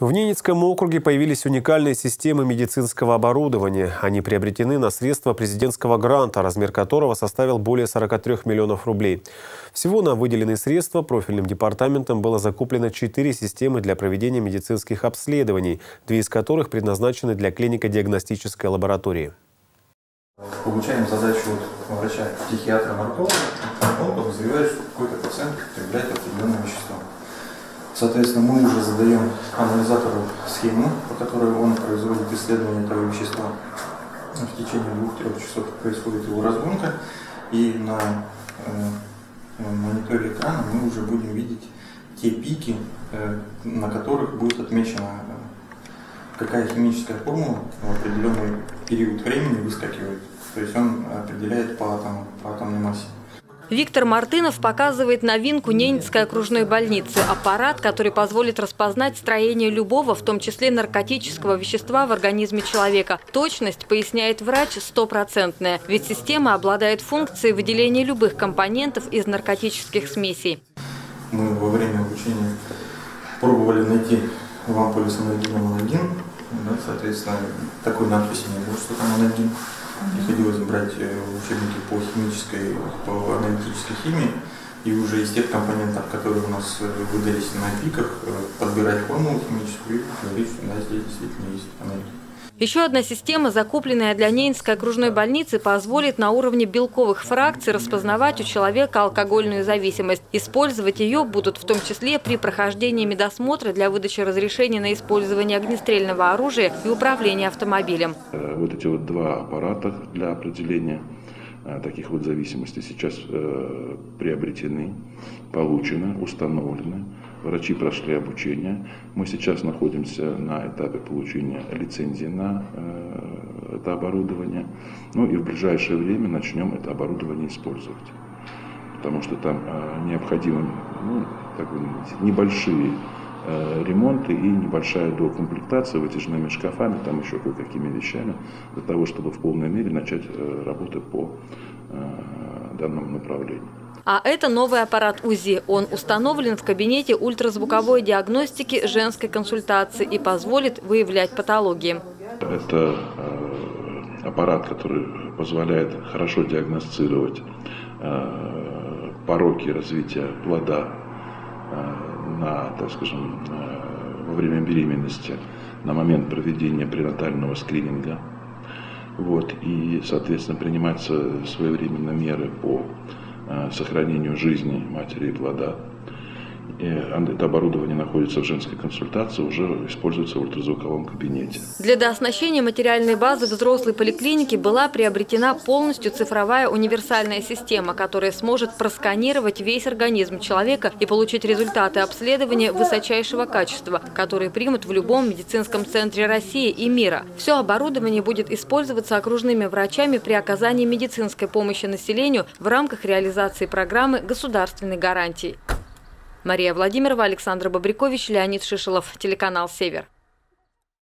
В Ненецком округе появились уникальные системы медицинского оборудования. Они приобретены на средства президентского гранта, размер которого составил более 43 миллионов рублей. Всего на выделенные средства профильным департаментом было закуплено 4 системы для проведения медицинских обследований, 2 из которых предназначены для клинико-диагностической лаборатории. Получаем задачу от врача-психиатра-нарколога, он подозревает, что какой-то пациент потребляет определенное вещество. Соответственно, мы уже задаем анализатору схему, по которой он производит исследование этого вещества. В течение 2-3 часов происходит его разгонка, и на мониторе экрана мы уже будем видеть те пики, на которых будет отмечена какая химическая формула в определенный период времени выскакивает. То есть он определяет по атомной массе. Виктор Мартынов показывает новинку Ненецкой окружной больницы – аппарат, который позволит распознать строение любого, в том числе наркотического вещества в организме человека. Точность, поясняет врач, стопроцентная, ведь система обладает функцией выделения любых компонентов из наркотических смесей. Мы во время обучения пробовали найти в ампуле с анальгином анальгин, да, соответственно, такой надписи не было, что там анальгин. Приходилось брать учебники по химической, по аналитической химии, и уже из тех компонентов, которые у нас выдались на пиках, подбирать формулу химическую и говорить, что у нас здесь действительно есть анализ. Еще одна система, закупленная для Ненецкой окружной больницы, позволит на уровне белковых фракций распознавать у человека алкогольную зависимость. Использовать ее будут в том числе при прохождении медосмотра для выдачи разрешения на использование огнестрельного оружия и управления автомобилем. Вот эти вот 2 аппарата для определения таких вот зависимостей сейчас приобретены, получены, установлены. Врачи прошли обучение. Мы сейчас находимся на этапе получения лицензии на это оборудование. Ну и в ближайшее время начнем это оборудование использовать. Потому что там необходимы небольшие ремонты и небольшая докомплектация вытяжными шкафами, там еще кое-какими вещами, для того, чтобы в полной мере начать работы по данному направлению. А это новый аппарат УЗИ. Он установлен в кабинете ультразвуковой диагностики женской консультации и позволит выявлять патологии. Это аппарат, который позволяет хорошо диагностировать пороки развития плода во время беременности, на момент проведения пренатального скрининга. Вот, и, соответственно, принимаются своевременно меры по сохранению жизни матери и плода. И это оборудование находится в женской консультации, уже используется в ультразвуковом кабинете. Для дооснащения материальной базы взрослой поликлиники была приобретена полностью цифровая универсальная система, которая сможет просканировать весь организм человека и получить результаты обследования высочайшего качества, которые примут в любом медицинском центре России и мира. Все оборудование будет использоваться окружными врачами при оказании медицинской помощи населению в рамках реализации программы государственной гарантии. Мария Владимирова, Александр Бабрикович, Леонид Шишелов, телеканал «Север».